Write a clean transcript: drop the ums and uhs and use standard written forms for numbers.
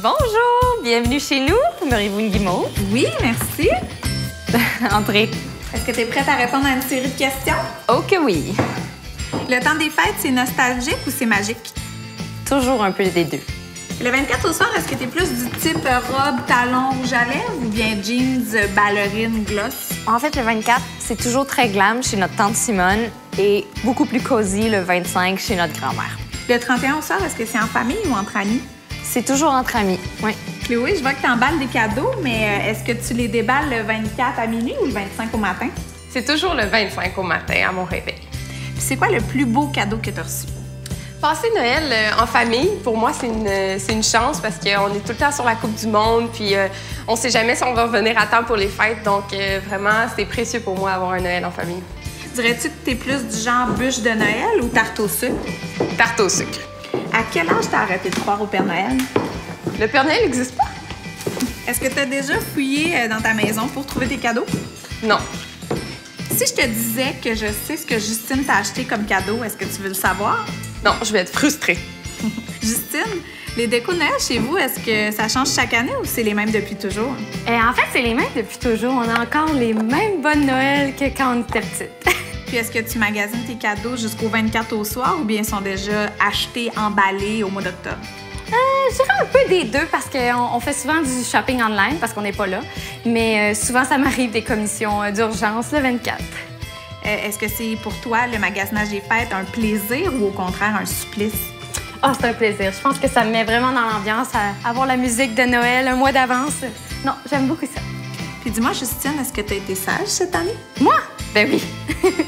Bonjour, bienvenue chez nous. Aimeriez-vous une guimauve? Oui, merci. Entrez. Est-ce que tu es prête à répondre à une série de questions? Oh que oui. Le temps des fêtes, c'est nostalgique ou c'est magique? Toujours un peu des deux. Le 24 au soir, est-ce que tu es plus du type robe, talons, rouge à lèvres ou bien jeans, ballerine, gloss? En fait, le 24, c'est toujours très glam chez notre tante Simone et beaucoup plus cosy le 25 chez notre grand-mère. Le 31 au soir, est-ce que c'est en famille ou entre amis? C'est toujours entre amis, oui. Chloé, je vois que tu emballes des cadeaux, mais est-ce que tu les déballes le 24 à minuit ou le 25 au matin? C'est toujours le 25 au matin à mon réveil. Puis c'est quoi le plus beau cadeau que tu as reçu? Passer Noël en famille, pour moi, c'est une chance parce qu'on est tout le temps sur la Coupe du Monde, puis on sait jamais si on va revenir à temps pour les fêtes, donc vraiment, c'est précieux pour moi avoir un Noël en famille. Dirais-tu que tu es plus du genre bûche de Noël ou tarte au sucre? Tarte au sucre. À quel âge t'as arrêté de croire au Père Noël? Le Père Noël n'existe pas. Est-ce que tu as déjà fouillé dans ta maison pour trouver des cadeaux? Non. Si je te disais que je sais ce que Justine t'a acheté comme cadeau, est-ce que tu veux le savoir? Non, je vais être frustrée. Justine, les décos de Noël chez vous, est-ce que ça change chaque année ou c'est les mêmes depuis toujours? En fait, c'est les mêmes depuis toujours. On a encore les mêmes bonnes Noël que quand on était petite. Puis est-ce que tu magasines tes cadeaux jusqu'au 24 au soir ou bien ils sont déjà achetés, emballés au mois d'octobre? Je dirais un peu des deux parce qu'on fait souvent du shopping online parce qu'on n'est pas là. Mais souvent, ça m'arrive des commissions d'urgence le 24. Est-ce que c'est pour toi, le magasinage des fêtes, un plaisir ou au contraire un supplice? Ah, c'est un plaisir. Je pense que ça me met vraiment dans l'ambiance à avoir la musique de Noël un mois d'avance. Non, j'aime beaucoup ça. Puis dis-moi, Justine, est-ce que tu as été sage cette année? Moi? Ben oui!